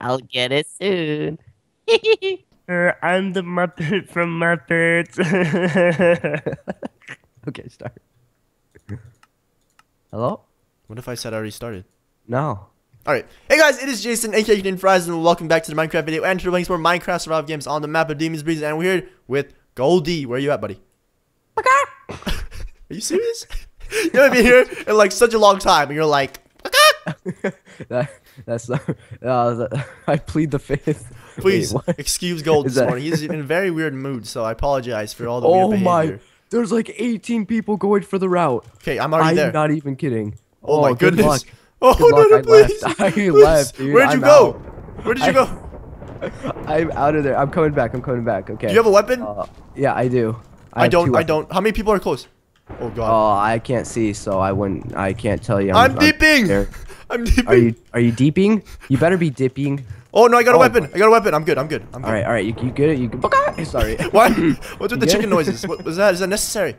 I'll get it soon. I'm the Muppet from Muppets. Okay, start. Hello? What if I said I already started? No. Alright, hey guys, it is Jason, aka Canadianfries, and welcome back to the Minecraft video, and today we're playing some more Minecraft survival games on the map of Demons Breeze, and we're here with Goldie. Where are you at, buddy? Are you serious? You haven't been here in like such a long time, and you're like, I plead the fifth. Please, wait, excuse Gold this morning. He's in a very weird mood, so I apologize for all the weird behavior. Oh my, there's like 18 people going for the route. Okay, I'm already there. I'm not even kidding. Oh my goodness. Good oh, good no, no, please. I left, dude. Where'd you go? Where did you go? I'm out of there. I'm coming back. I'm coming back. Okay. Do you have a weapon? Yeah, I do. I don't. How many people are close? Oh god. Oh, I can't see, so I can't tell you. I'm deeping. I'm deeping. Are you deeping? You better be dipping. Oh no, I got a weapon. I got a weapon. I'm good. I'm good. I'm good. All right. You good? You good? Okay. Sorry. What? What's with the chicken noises? What was that? Is that necessary?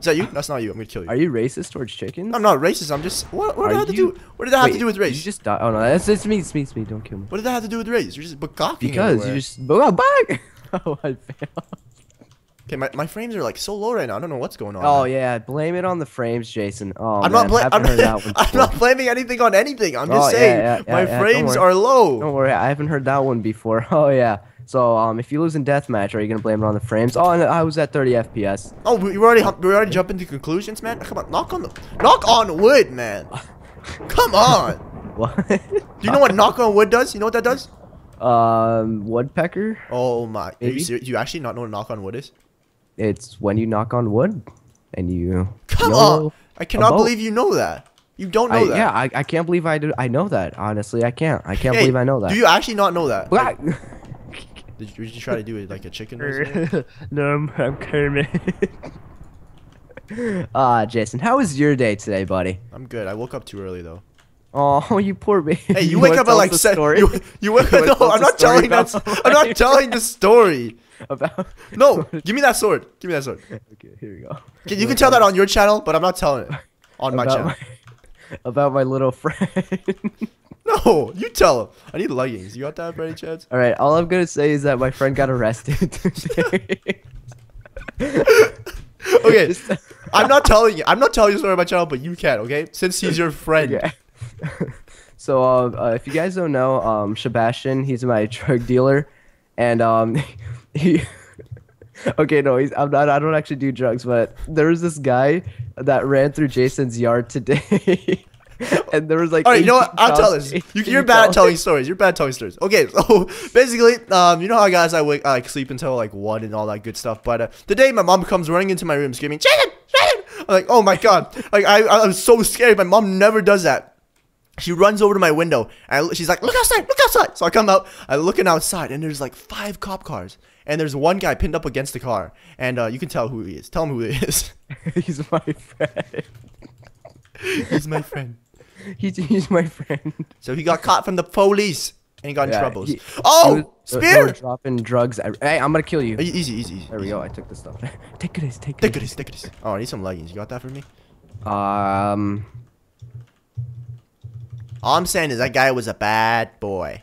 Is that you? That's not you. I'm gonna kill you. Are you racist towards chickens? I'm not racist. I'm just. What did that have to do? What did that have to do with race? You just die. Oh no, it's me. It's me. It's me. Don't kill me. What did that have to do with race? You're just bucocking. Because you just back. Oh, I failed. Okay, my frames are like so low right now. I don't know what's going on. Oh yeah, blame it on the frames, Jason. Oh, I'm not blaming anything on anything. I'm just saying my frames are low. Don't worry, I haven't heard that one before. Oh yeah. So if you lose in deathmatch, are you gonna blame it on the frames? Oh, and I was at 30 FPS. Oh, we're already jumping to conclusions, man. Come on, knock on wood, man. Come on. What? Do you know what knock on wood does? You know what that does? Woodpecker. Oh my! Are you serious? Do you actually not know what knock on wood is? It's when you knock on wood, and you. Come on! I cannot believe you know that. You don't know that. Yeah, I can't believe I do. I know that. Honestly, I can't. I can't believe I know that. Do you actually not know that? Like, did you try to do it like a chicken? No, I'm Kermit. Jason, how was your day today, buddy? I'm good. I woke up too early though. Oh, you poor baby. Hey, you wake up at like 7. You wake up. No, I'm not telling that. I'm not telling the story. About no, give me that sword. Give me that sword. Okay, here we go. Okay, you can tell that on your channel, but I'm not telling it on my channel. About my little friend. No, you tell him. I need leggings. You got that by any chance? All right. All I'm gonna say is that my friend got arrested today. Okay, I'm not telling you. I'm not telling you the story on my channel, but you can. Okay, since he's your friend. Okay. So if you guys don't know, Sebastian, he's my drug dealer, and he okay, no, he's I don't actually do drugs, but there was this guy that ran through Jason's yard today. And there was like all right, you know what? I'll tell this. You're bad at telling stories. You're bad at telling stories. Okay, so basically, you know how guys I sleep until like 1 and all that good stuff. But today my mom comes running into my room screaming, "Jason, Jason!" I'm like, "Oh my god." Like I'm so scared. My mom never does that. She runs over to my window, and she's like, "Look outside, look outside." So I come out, I'm looking outside, and there's like 5 cop cars. And there's one guy pinned up against the car. And you can tell who he is. Tell him who he is. He's my friend. He's my friend. He's my friend. So he got caught from the police, and he got in troubles. Spear! They were dropping drugs. Hey, I'm gonna kill you. Easy, easy, easy. There we go, I took the stuff. Take it, take it. Oh, I need some leggings. You got that for me? All I'm saying is that guy was a bad boy.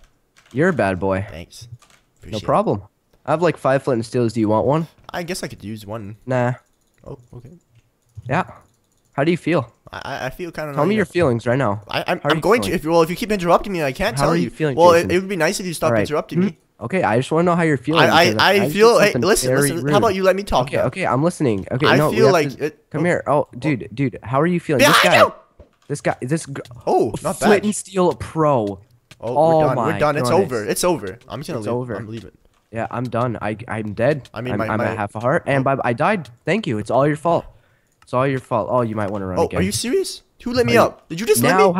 You're a bad boy. Thanks. Appreciate no problem. It. I have like 5 flint and steels. Do you want one? I guess I could use one. Nah. Oh, okay. Yeah. How do you feel? I feel kind of. Tell me your feelings right now. I'm going to. If you keep interrupting me, I can't tell you. How are you feeling? Well, it would be nice if you stopped interrupting me. Okay, I just want to know how you're feeling. I feel. Hey, listen. How about you let me talk? Okay, okay. I'm listening. Okay. I feel like. Come here. Oh, dude. How are you feeling? This guy. Oh, not bad. Flint and Steel Pro. Oh, we're done. It's over. It's over. I'm just gonna leave. I'm leaving. Yeah, I'm done. I'm dead. I mean, I'm at half a heart, and I died. Thank you. It's all your fault. It's all your fault. Oh, you might want to run. Oh, again. Are you serious? Who let me up? Did you just let me? Now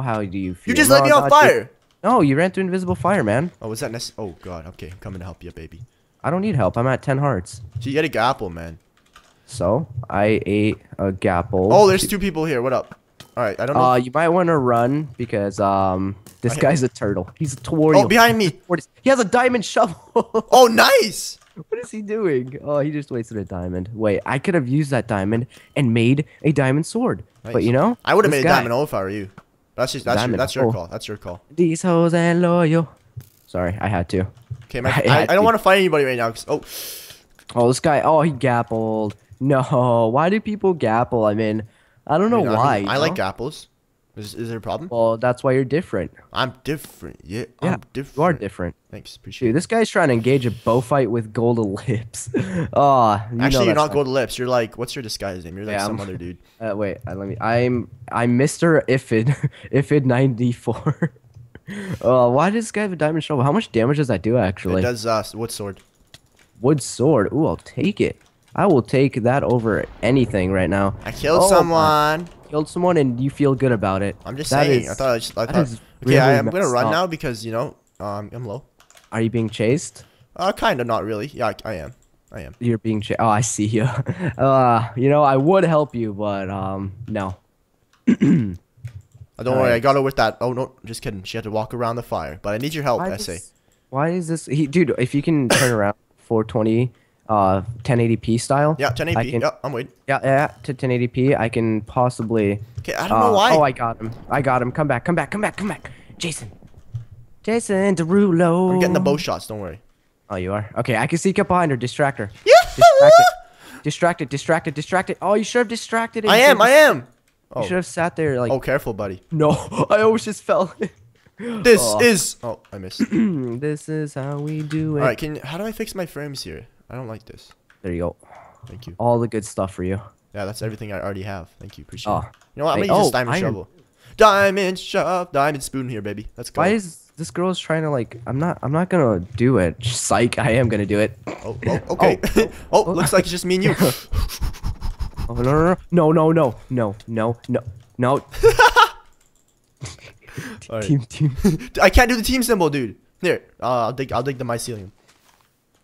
how do you feel? You just let me on fire. No, you ran through invisible fire, man. Oh, was that necessary? Oh god. Okay, I'm coming to help you, baby. I don't need help. I'm at 10 hearts. So you ate a apple, man. So I ate a gapple. Oh, there's 2 people here. What up? All right, I don't know. You might want to run because this guy's a turtle. He's a Wario. Oh, behind me. He has a diamond shovel. Oh, nice. What is he doing? Oh, he just wasted a diamond. Wait, I could have used that diamond and made a diamond sword. Nice. But you know, I would have made a diamond if I were you. That's your call. That's your call. These hoes ain't loyal. Sorry, I had to. Okay, I don't want to fight anybody right now. Cause, oh, this guy. Oh, he gappled. No, why do people gapple? I mean, I don't know why. I like gapples. Is there a problem? Well, that's why you're different. I'm different. Yeah, I'm different. You are different. Thanks, appreciate it. Dude, this guy's trying to engage a bow fight with GoldenEllipse. Actually, you're not GoldenEllipse. You're like, what's your disguise name? You're like some other dude. Wait, let me. I'm Mr. Ifid, Ifid 94. Why does this guy have a diamond shovel? How much damage does that do actually? It does wood sword. Wood sword. Ooh, I'll take it. I will take that over anything right now. I killed someone. Killed someone, and you feel good about it. I'm just saying. Okay, I'm gonna run now because you know I'm low. Are you being chased? Kind of, not really. Yeah, I am. You're being chased. Oh, I see you. You know, I would help you, but no. Don't worry, I got her with that. Oh no, just kidding. She had to walk around the fire, but I need your help. Why is this? Dude, if you can turn around 420. 1080p style. Yeah, 1080p. I'm waiting. Yeah, to 1080p. I can possibly. Okay, I don't know why. Oh, I got him. Come back. Jason Derulo. I'm getting the bow shots. Don't worry. Oh, you are. Okay, I can sneak up behind her. Distract her. Yeah. Distracted. Oh, you should have distracted him. I am. You should have sat there like. Oh, careful, buddy. No, I always just fell. This is. Oh, I missed. This is how we do it. All right, how do I fix my frames here? I don't like this. There you go. Thank you. All the good stuff for you. Yeah, that's everything I already have. Thank you. Appreciate it. You know what? I'm going to use this diamond shovel. Diamond shovel. Diamond spoon here, baby. Let's go. Why is this girl's trying to like... I'm not going to do it. Psych. I am going to do it. Okay. Oh, looks like it's just me and you. Oh, no. Team. I can't do the team symbol, dude. There. I'll dig the mycelium.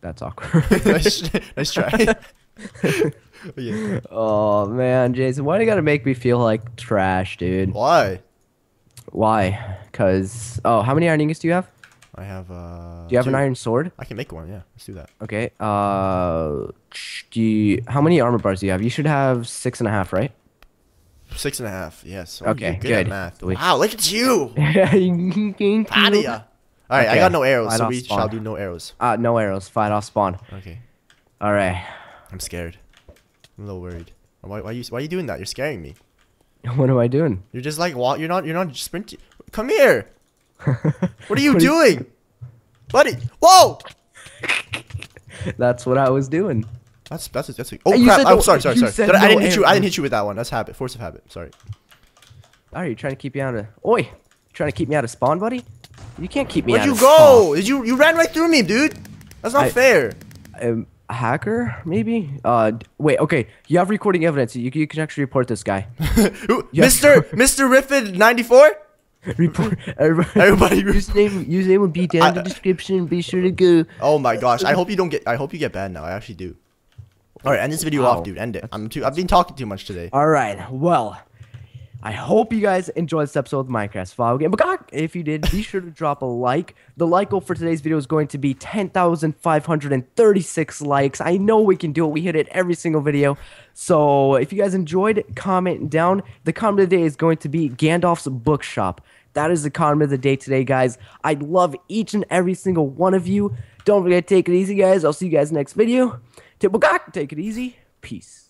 That's awkward. Nice try. Yeah. Oh man, Jason, why do you gotta make me feel like trash, dude? Why? Cause how many iron ingots do you have? I have do you have an iron sword? I can make one. Yeah, let's do that. Okay. How many armor bars do you have? You should have 6.5, right? 6.5. Yes. Oh, okay. Good at math. Wow, look at you. Adia. All right, okay. I got no arrows, so we shall do no arrows. No arrows. Fight off spawn. Okay. All right. I'm scared. I'm a little worried. Why are you doing that? You're scaring me. What am I doing? You're just like You're not sprinting. Come here. What are you doing, buddy? Whoa. That's what I was doing. That's. Oh crap! I'm sorry. I didn't hit you with that one. That's habit. Force of habit. Sorry. All right, you trying to keep me out of? Oi! Trying to keep me out of spawn, buddy? You can't keep me out of spawn. Where'd you go? You ran right through me, dude. That's not fair. A hacker, maybe? Wait, okay. You have recording evidence. You can actually report this guy. Mr. Riffin 94? Report. Everybody. Username will be down in the description. Be sure to go. Oh my gosh. I hope you get banned now. I actually do. All right, end this video off, dude. End it. I've been talking too much today. All right. Well. I hope you guys enjoyed this episode of Minecraft's File Game. But God, if you did, be sure to drop a like. The like goal for today's video is going to be 10,536 likes. I know we can do it. We hit it every single video. So if you guys enjoyed, comment down. The comment of the day is going to be Gandalf's Bookshop. That is the comment of the day today, guys. I love each and every single one of you. Don't forget to take it easy, guys. I'll see you guys next video. Take it easy. Peace.